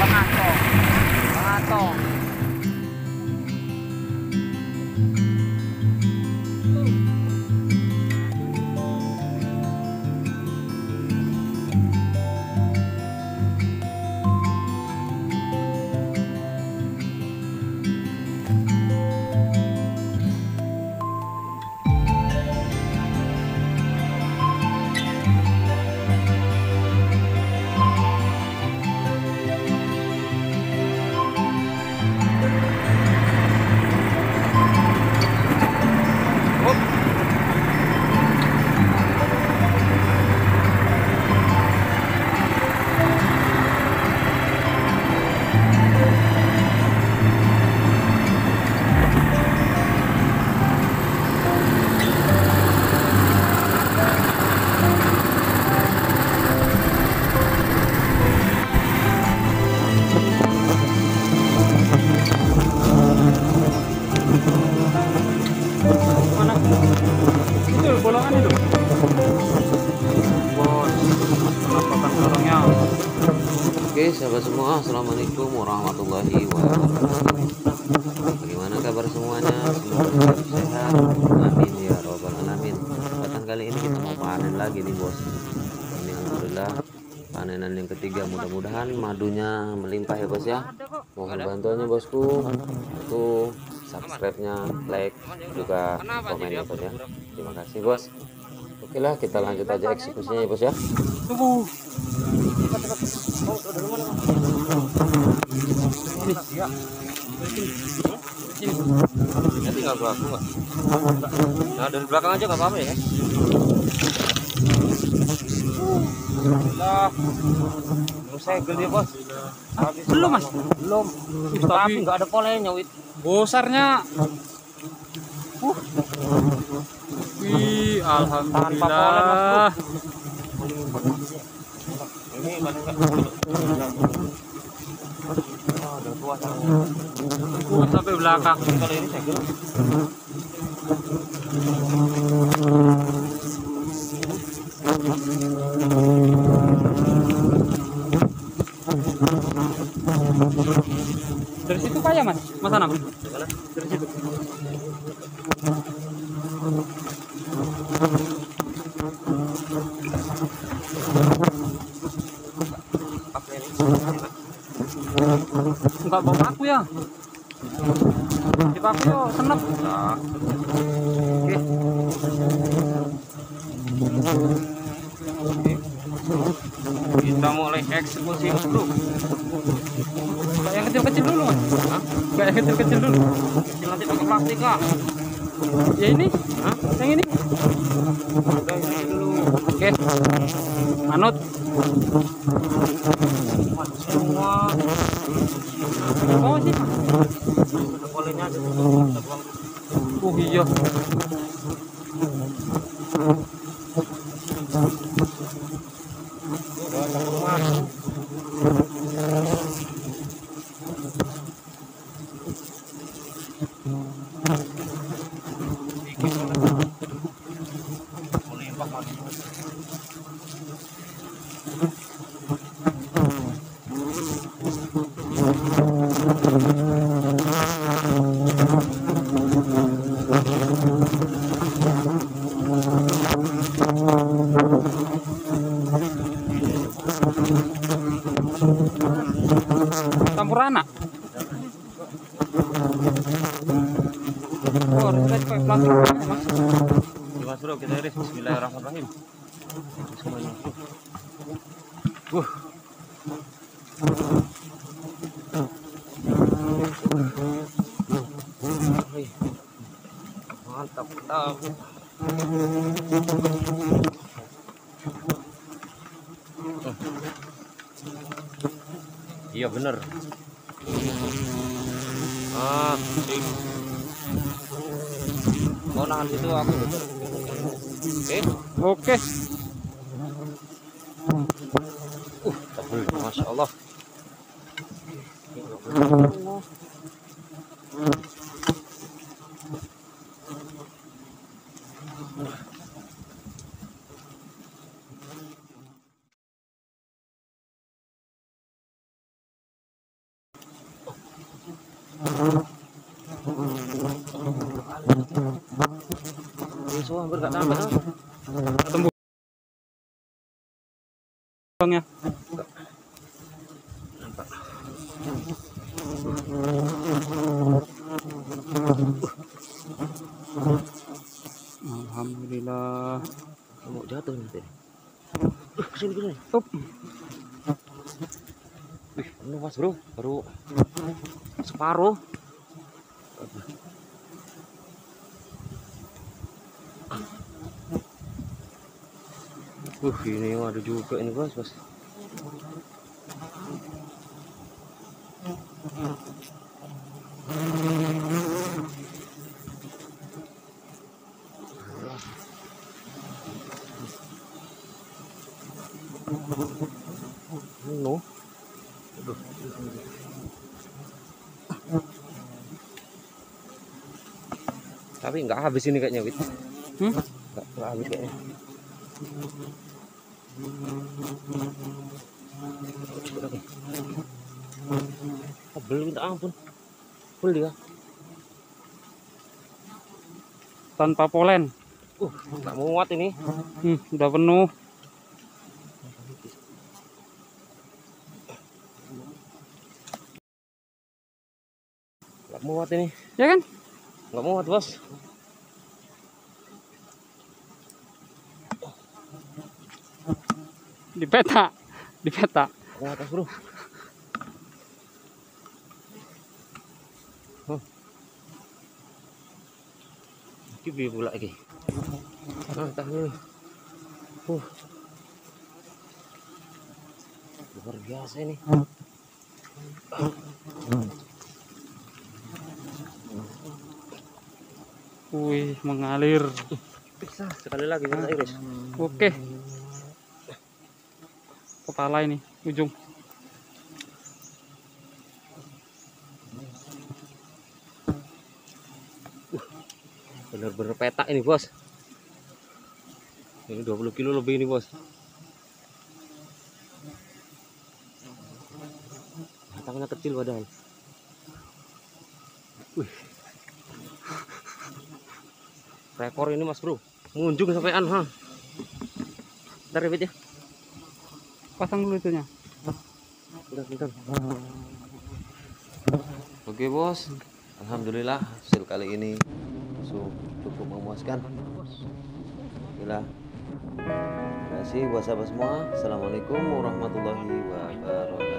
Bang Ato. Bang Ato. Oke sahabat semua, assalamualaikum warahmatullahi wabarakatuh. Bagaimana kabar semuanya? Semoga sehat, amin ya robbal alamin. Kesempatan kali ini kita mau panen lagi nih bos. Ini alhamdulillah panenan yang ketiga, mudah-mudahan madunya melimpah ya bos ya. Mohon bantuannya bosku, itu subscribe-nya, like, juga komen ya bos ya. Terima kasih bos. Oke lah, kita lanjut aja eksekusinya ya bos ya. Tunggu. Ini tinggal berlaku nggak? Nah dari belakang aja nggak apa-apa ya? Nah, segel dia bos. Belum mas? Belum. Tapi nggak ada polenya wit. Bosarnya. Wih, alhamdulillah. Ini sampai belakang kalau ini segel. Dari situ kaya mas, mas Anam. Dari situ. Enggak bawa aku ya. Di aku senep. Nah. Oke. Oke. Kita mulai eksekusi dulu. Enggak yang kecil-kecil dulu, Mas. Hah? Enggak yang kecil-kecil dulu. Kecil nanti pakai plastik lah. Ya ini? Hah? Yang ini? Udah ini dulu. Oke. Manut. Semua oh sih polenya ada oh iya Campurana. Oh, kita iris bismillahirrahmanirrahim. Mantap, mantap. Iya bener. Ah, mau nahan itu aku. Eh, oke. Tabel, masya Allah. Hampir gak nambah tembus ya. Alhamdulillah mau jatuh nanti. Kesini top. Penuh mas bro, baru separuh. Ini ada juga ini bos, bos. No. Aduh. Tapi nggak habis ini kayaknya, Wit. Nggak habis kayaknya. Coba lagi. Tebel, minta ampun. Tebel dia. Tanpa polen. Nggak muat ini. Udah penuh. Nggak muat ini. Ya kan? Nggak muat, bos. Di peta. Ke atas, bro. Coba pula lagi. Atas ini. Luar biasa ini. Wih, mengalir. Bisa sekali lagi kita iris. Oke. Kepala ini ujung. Bener-bener petak ini bos. Ini 20 kilo lebih ini bos. Batangnya kecil padahal. Rekor ini mas bro. Munjung sampai anha. Ntar ribet ya. Pasang dulu itunya. Bentar. Oke bos, alhamdulillah hasil kali ini cukup memuaskan. Alhamdulillah. Terima kasih buat sahabat semua. Assalamualaikum warahmatullahi wabarakatuh.